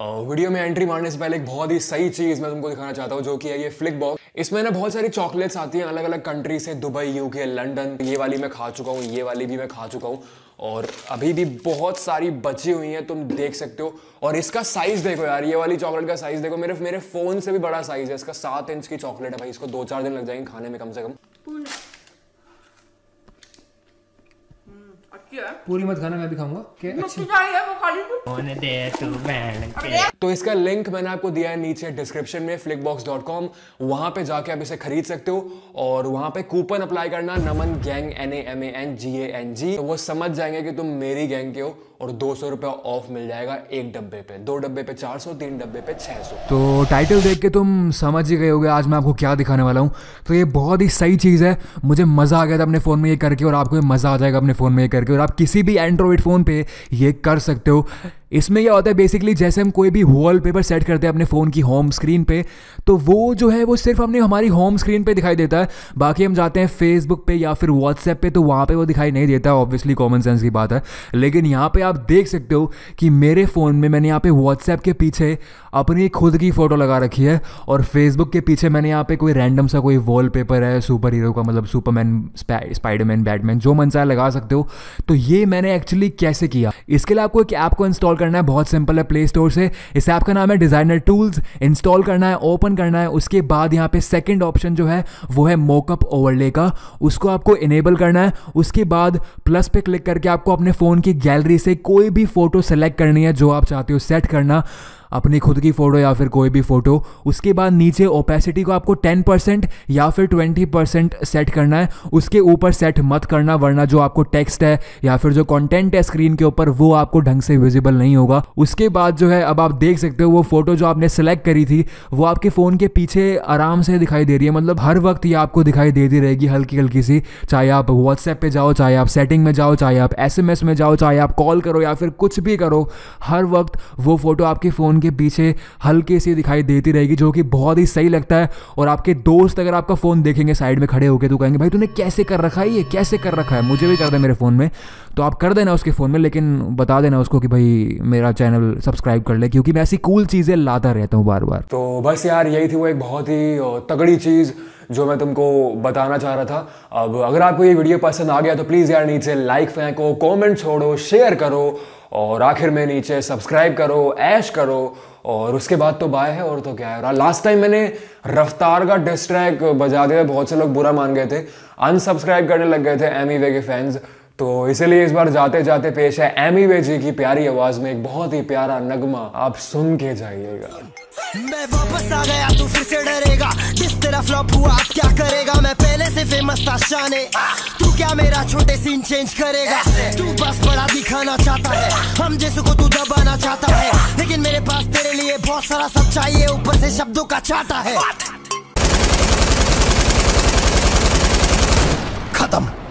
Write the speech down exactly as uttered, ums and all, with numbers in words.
Video में entry मारने से पहले एक बहुत ही सही चीज़ मैं तुमको दिखाना चाहता हूँ, जो कि है ये फ्लिकबॉक्स। इसमें ना बहुत सारी चॉकलेट्स आती हैं अलग अलग कंट्री से, दुबई, यूके, लंदन। ये वाली मैं खा चुका हूँ, ये वाली भी मैं खा चुका हूँ और अभी भी बहुत सारी बची हुई हैं, तुम देख सकते हो। और इसका साइज़ देखो यार, ये वाली चॉकलेट का साइज़ देखो, मेरे मेरे फ़ोन से भी बड़ा साइज़ है इसका। सात इंच की चॉकलेट है भाई, इसको दो चार दिन लग जाएंगे खाने में कम से कम। पूरी मत खाना, मैं भी खाऊंगा। अच्छी। तो इसका लिंक मैंने आपको दिया है नीचे डिस्क्रिप्शन में, फ्लिकबॉक्स डॉट कॉम। वहां पे जाके आप इसे खरीद सकते हो और वहां पे कूपन अप्लाई करना Naman gang, N A M A N G A N G. तो वो समझ जाएंगे कि तुम मेरी गैंग के हो और दो सौ रुपया ऑफ मिल जाएगा एक डब्बे पे, दो डब्बे पे चार सौ, तीन डब्बे पे छह सौ। तो टाइटल देख के तुम समझ ही गए होगे आज मैं आपको क्या दिखाने वाला हूँ। तो ये बहुत ही सही चीज़ है, मुझे मज़ा आ गया था अपने फ़ोन में ये करके और आपको भी मज़ा आ जाएगा अपने फ़ोन में ये करके। और आप किसी भी एंड्रॉइड फ़ोन पे ये कर सकते हो। इसमें क्या होता है बेसिकली, जैसे हम कोई भी वॉलपेपर सेट करते हैं अपने फ़ोन की होम स्क्रीन पे, तो वो जो है वो सिर्फ हमने हमारी होम स्क्रीन पे दिखाई देता है। बाकी हम जाते हैं फेसबुक पे या फिर व्हाट्सएप पे तो वहाँ पे वो दिखाई नहीं देता, ऑब्वियसली कॉमन सेंस की बात है। लेकिन यहाँ पे आप देख सकते हो कि मेरे फ़ोन में मैंने यहाँ पे व्हाट्सएप के पीछे अपनी खुद की फ़ोटो लगा रखी है और फेसबुक के पीछे मैंने यहाँ पे कोई रैंडम सा कोई वॉलपेपर है सुपर हीरो का, मतलब सुपरमैन, स्पाइडरमैन, बैटमैन, जो मन चाहे लगा सकते हो। तो ये मैंने एक्चुअली कैसे किया, इसके लिए आपको एक ऐप को इंस्टॉल करना है, बहुत सिंपल है, प्ले स्टोर से। इस ऐप का नाम है डिजाइनर टूल्स। इंस्टॉल करना है, ओपन करना है। उसके बाद यहाँ पे सेकंड ऑप्शन जो है वो है मॉकअप ओवरले का, उसको आपको इनेबल करना है। उसके बाद प्लस पे क्लिक करके आपको अपने फोन की गैलरी से कोई भी फोटो सेलेक्ट करनी है जो आप चाहते हो सेट करना, अपनी खुद की फ़ोटो या फिर कोई भी फ़ोटो। उसके बाद नीचे ओपेसिटी को आपको टेन परसेंट या फिर ट्वेंटी परसेंट सेट करना है, उसके ऊपर सेट मत करना वरना जो आपको टेक्स्ट है या फिर जो कंटेंट है स्क्रीन के ऊपर वो आपको ढंग से विजिबल नहीं होगा। उसके बाद जो है अब आप देख सकते हो वो फ़ोटो जो आपने सेलेक्ट करी थी वो आपके फ़ोन के पीछे आराम से दिखाई दे रही है, मतलब हर वक्त ये आपको दिखाई देती रहेगी हल्की हल्की सी, चाहे आप व्हाट्सएप पर जाओ, चाहे आप सेटिंग में जाओ, चाहे आप एस एम एस में जाओ, चाहे आप कॉल करो या फिर कुछ भी करो, हर वक्त वो फ़ोटो आपके फ़ोन के पीछे हल्के से दिखाई देती रहेगी, जो कि बहुत ही सही लगता है। और आपके दोस्त अगर आपका फोन देखेंगे साइड में खड़े होकर तो कहेंगे भाई तूने कैसे कर रखा है, ये कैसे कर रखा है, मुझे भी कर दे मेरे फोन में। तो आप कर देना उसके फोन में, लेकिन बता देना उसको कि भाई मेरा चैनल सब्सक्राइब कर ले, क्योंकि मैं ऐसी कूल चीजें लाता रहता हूँ बार बार। तो बस यार यही थी वो एक बहुत ही तगड़ी चीज जो मैं तुमको बताना चाह रहा था। अब अगर आपको ये वीडियो पसंद आ गया तो प्लीज यार नीचे लाइक फेंको, कॉमेंट छोड़ो, शेयर करो और आखिर में नीचे सब्सक्राइब करो, ऐश करो और उसके बाद तो बाय है और तो क्या है। और लास्ट टाइम मैंने रफ्तार का डिस ट्रैक बजा दिया, बहुत से लोग बुरा मान गए थे, अनसब्सक्राइब करने लग गए थे एमी वे के फैंस। तो इसलिए इस बार जाते जाते पेश है एमी वे जी की प्यारी आवाज में एक बहुत ही प्यारा नगमा, आप सुन के जाइएगा। मैं वापस आ गया तू फिर से डरेगा, जिस तरह फ्लॉप हुआ अब क्या करेगा, मैं पहले से फेमस था शाने, तू क्या मेरा छोटे सीन चेंज करेगा, तू बस बड़ा दिखाना चाहता है, हम जैसों को तू दबाना चाहता है, लेकिन मेरे पास तेरे लिए बहुत सारा सब चाहिए, ऊपर से शब्दों का छाटा है। खत्म।